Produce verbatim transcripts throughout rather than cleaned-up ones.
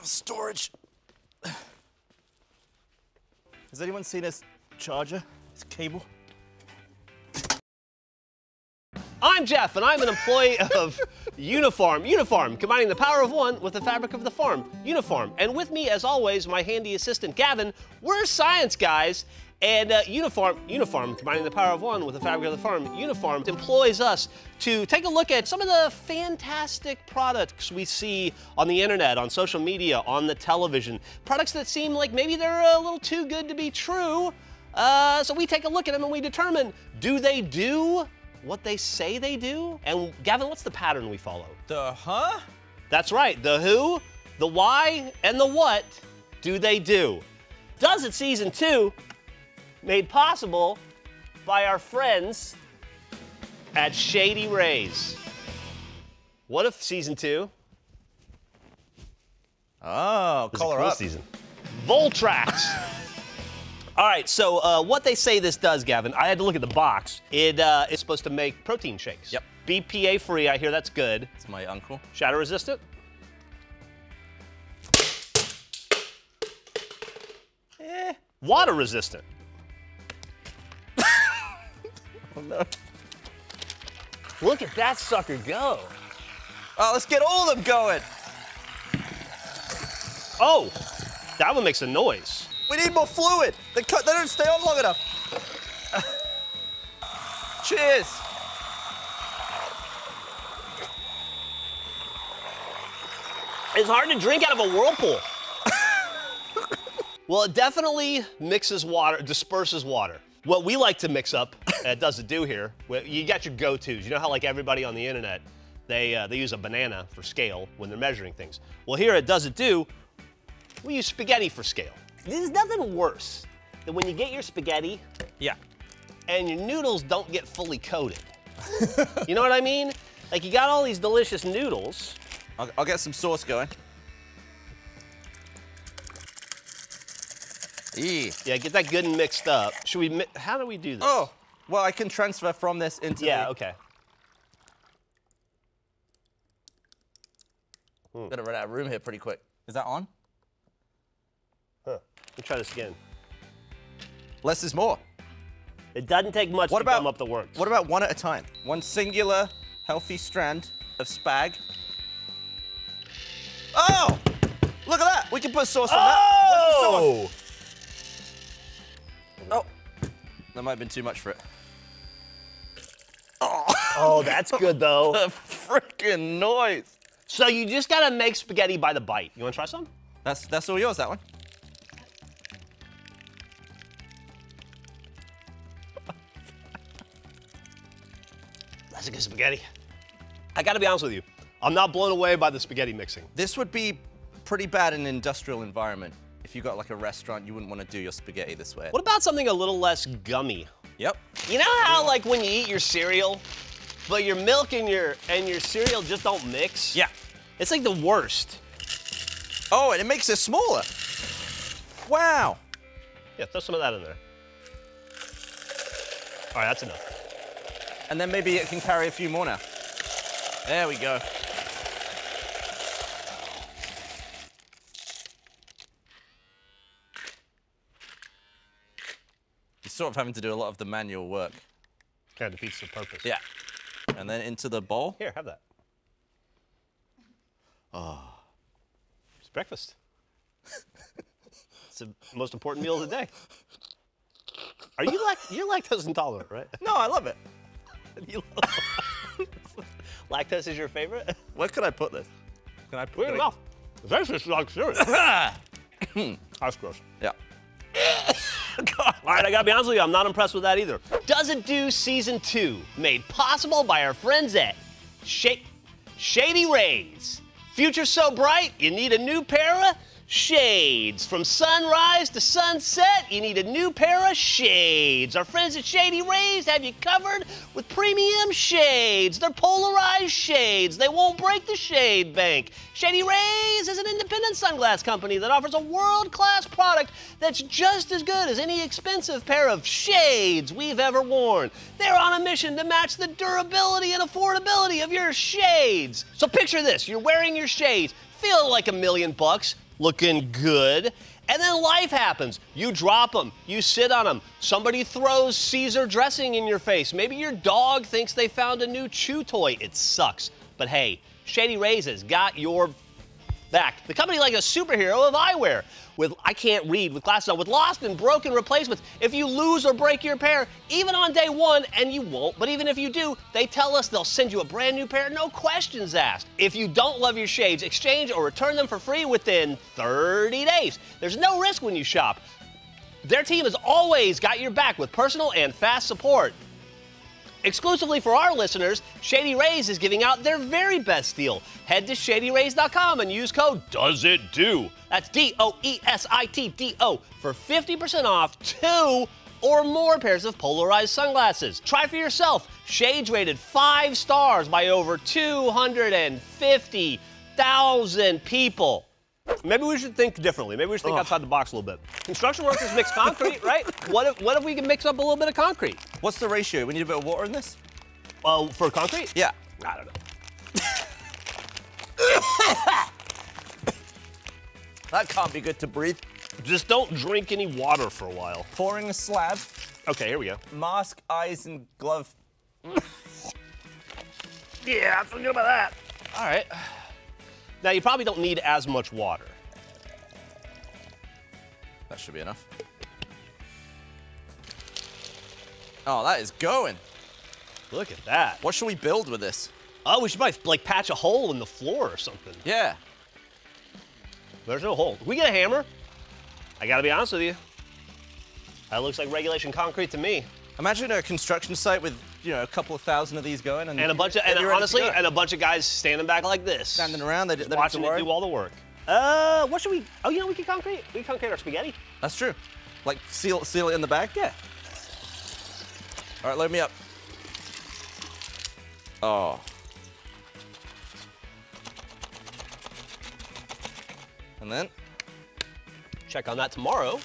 of storage. Has anyone seen this charger, this cable? I'm Geoff, and I'm an employee of Unifarm. Unifarm, combining the power of one with the fabric of the farm. Unifarm, and with me, as always, my handy assistant, Gavin. We're science guys, and uh, Unifarm, Unifarm, combining the power of one with the fabric of the farm. Unifarm employs us to take a look at some of the fantastic products we see on the internet, on social media, on the television. Products that seem like maybe they're a little too good to be true. Uh, so we take a look at them and we determine, do they do what they say they do? And Gavin, what's the pattern we follow? The huh? That's right, the who, the why, and the what do they do. Does It Season two, made possible by our friends at Shady Rays. What if Season two? Oh, color cool up. Season. VoltRX. All right, so uh, what they say this does, Gavin, I had to look at the box. It uh, is supposed to make protein shakes. Yep. B P A free, I hear that's good. It's my uncle. Shatter resistant. Eh. Water resistant. Oh, no. Look at that sucker go. Oh, let's get all of them going. Oh, that one makes a noise. We need more fluid. They, cut, they don't stay on long enough. Cheers. It's hard to drink out of a whirlpool. Well, it definitely mixes water, disperses water. What we like to mix up, uh, does it do here, you got your go-tos. You know how like everybody on the internet, they, uh, they use a banana for scale when they're measuring things. Well, here at Does It Do, we use spaghetti for scale. There's nothing worse than when you get your spaghetti, yeah, and your noodles don't get fully coated. You know what I mean? Like you got all these delicious noodles. I'll, I'll get some sauce going. Eee. Yeah, get that good and mixed up. Should we? Mi how do we do this? Oh, well, I can transfer from this into. Yeah. The... Okay. Hmm. Gonna run out of room here pretty quick. Is that on? Huh. Let's try this again. Less is more. It doesn't take much what to about, come up the works. What about one at a time? One singular, healthy strand of spag. Oh! Look at that! We can put sauce oh! on that. Sauce? Oh! That might have been too much for it. Oh, oh that's good though. The freaking noise. So you just gotta make spaghetti by the bite. You wanna try some? That's, that's all yours, that one. That's a good spaghetti. I gotta be honest with you, I'm not blown away by the spaghetti mixing. This would be pretty bad in an industrial environment. If you got like a restaurant, you wouldn't want to do your spaghetti this way. What about something a little less gummy? Yep. You know how like when you eat your cereal, but your milk and your and your cereal just don't mix? Yeah. It's like the worst. Oh, and it makes it smaller. Wow. Yeah, throw some of that in there. All right, that's enough. And then maybe it can carry a few more now. There we go. You're sort of having to do a lot of the manual work. Kind of defeats the purpose. Yeah. And then into the bowl. Here, have that. Oh. It's breakfast. It's the most important meal of the day. Are you like, you're lactose intolerant, right? No, I love it. Lactose is your favorite? Where could I put this? Can I put it in your mouth? That's just like cereal. That's gross. Yeah. God. All right, I gotta be honest with you, I'm not impressed with that either. Does It Do Season two, made possible by our friends at Shady Shady Rays. Future so bright, you need a new pair of shades. From sunrise to sunset, you need a new pair of shades. Our friends at Shady Rays have you covered with premium shades. They're polarized shades. They won't break the shade bank. Shady Rays is an independent sunglass company that offers a world-class product that's just as good as any expensive pair of shades we've ever worn. They're on a mission to match the durability and affordability of your shades. So picture this, you're wearing your shades, feel like a million bucks, looking good. And then life happens. You drop them. You sit on them. Somebody throws Caesar dressing in your face. Maybe your dog thinks they found a new chew toy. It sucks. But hey, Shady Rays has got your back. The company like a superhero of eyewear. With I can't read with glasses on, with lost and broken replacements. If you lose or break your pair, even on day one, and you won't, but even if you do, they tell us they'll send you a brand new pair, no questions asked. If you don't love your shades, exchange or return them for free within thirty days. There's no risk when you shop. Their team has always got your back with personal and fast support. Exclusively for our listeners, Shady Rays is giving out their very best deal. Head to shady rays dot com and use code DOESITDO. That's D O E S I T D O for fifty percent off two or more pairs of polarized sunglasses. Try for yourself. Shades rated five stars by over two hundred fifty thousand people. Maybe we should think differently. Maybe we should think Ugh. outside the box a little bit. Construction workers mix concrete, right? What if, what if we can mix up a little bit of concrete? What's the ratio? We need a bit of water in this? Well, uh, for concrete? Yeah. I don't know. That can't be good to breathe. Just don't drink any water for a while. Pouring a slab. Okay, here we go. Mask, eyes, and glove. Yeah, I forget about that. All right. Now, you probably don't need as much water. That should be enough. Oh, that is going. Look at that. What should we build with this? Oh, we should probably, like, patch a hole in the floor or something. Yeah. There's no hole. Can we get a hammer? I gotta be honest with you. That looks like regulation concrete to me. Imagine a construction site with, you know, a couple of thousand of these going, and, and a bunch of, and honestly, and a bunch of guys standing back like this, standing around, they, just they watching it do all the work. Uh, what should we? Oh, you know, we can concrete. We can concrete our spaghetti. That's true. Like seal, seal it in the back. Yeah. All right, load me up. Oh. And then check on that tomorrow.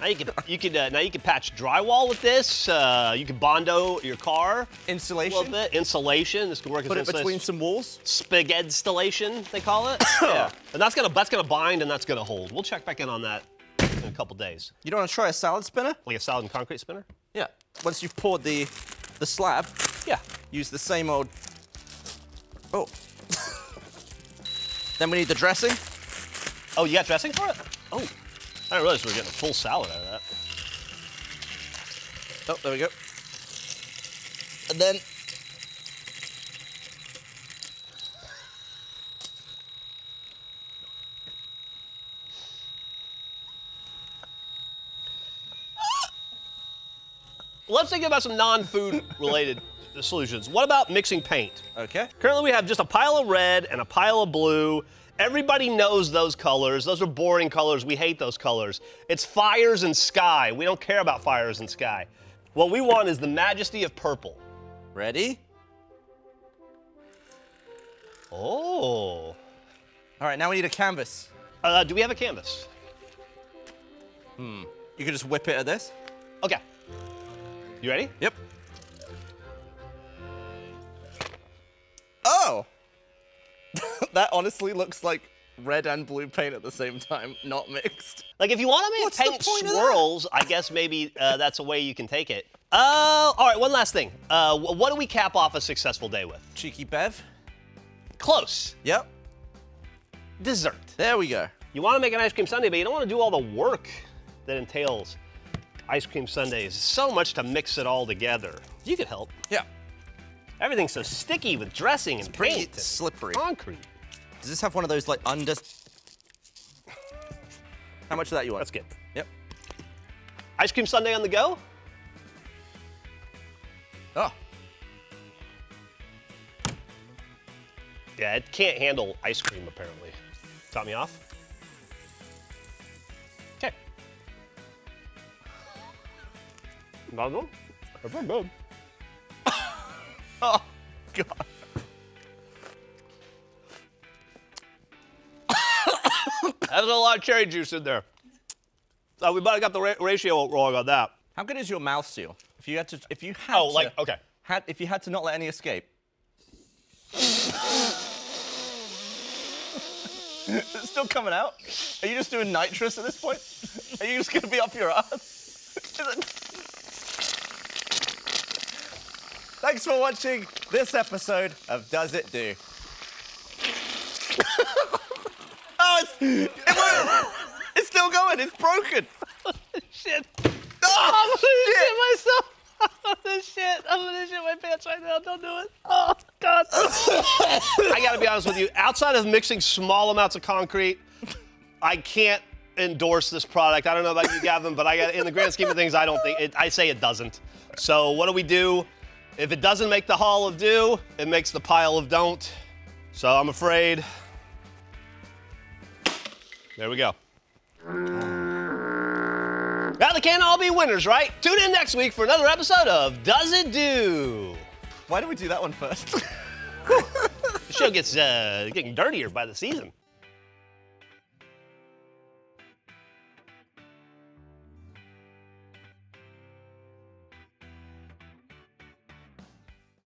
Now you can you can uh, now you can patch drywall with this. Uh, you can bondo your car. Insulation. A little bit. Insulation. This can work Put as Put it between some walls. Spaghetti installation, they call it. Yeah. And that's gonna that's gonna bind and that's gonna hold. We'll check back in on that in a couple days. You don't want to try a salad spinner? Like a salad and concrete spinner? Yeah. Once you've poured the the slab, yeah. Use the same old. Oh. Then we need the dressing. Oh, you got dressing for it? Oh. I didn't realize we were getting a full salad out of that. Oh, there we go. And then... Let's think about some non-food related solutions. What about mixing paint? Okay. Currently we have just a pile of red and a pile of blue. Everybody knows those colors. Those are boring colors. We hate those colors. It's fires and sky. We don't care about fires and sky. What we want is the majesty of purple. Ready? Oh. All right, now we need a canvas. Uh, do we have a canvas? Hmm. You can just whip it at this. Okay. You ready? Yep. Oh. That honestly looks like red and blue paint at the same time, not mixed. Like, if you want to make What's paint swirls, I guess maybe uh, that's a way you can take it. Uh, all right, one last thing. Uh, what do we cap off a successful day with? Cheeky Bev. Close. Yep. Dessert. There we go. You want to make an ice cream sundae, but you don't want to do all the work that entails ice cream sundaes. So much to mix it all together. You could help. Yeah. Everything's so sticky with dressing and it's paint. Pretty, it's slippery. Concrete. Does this have one of those, like, under... How much of that you want? That's good. Yep. Ice cream sundae on the go? Oh. Yeah, it can't handle ice cream, apparently. Top me off? Okay. Not good. That's not good. Oh, God. That's a lot of cherry juice in there. Uh, we might have got the ra ratio wrong on that. How good is your mouth seal? If you had to, if you had oh, to, like, okay. Had, if you had to not let any escape. It's still coming out? Are you just doing nitrous at this point? Are you just going to be up your ass? Thanks for watching this episode of Does It Do? Oh, it's, it won't, it's still going. It's broken. Shit. Oh, I'm gonna shit, shit myself. I'm gonna shit. I'm gonna shit my pants right now. Don't do it. Oh God. I gotta be honest with you. Outside of mixing small amounts of concrete, I can't endorse this product. I don't know about you, Gavin, but I got in the grand scheme of things, I don't think it, I say it doesn't. So what do we do? If it doesn't make the hall of do, it makes the pile of don't. So I'm afraid. There we go. Now they can't all be winners, right? Tune in next week for another episode of Does It Do? Why did we do that one first? The show gets uh, getting dirtier by the season.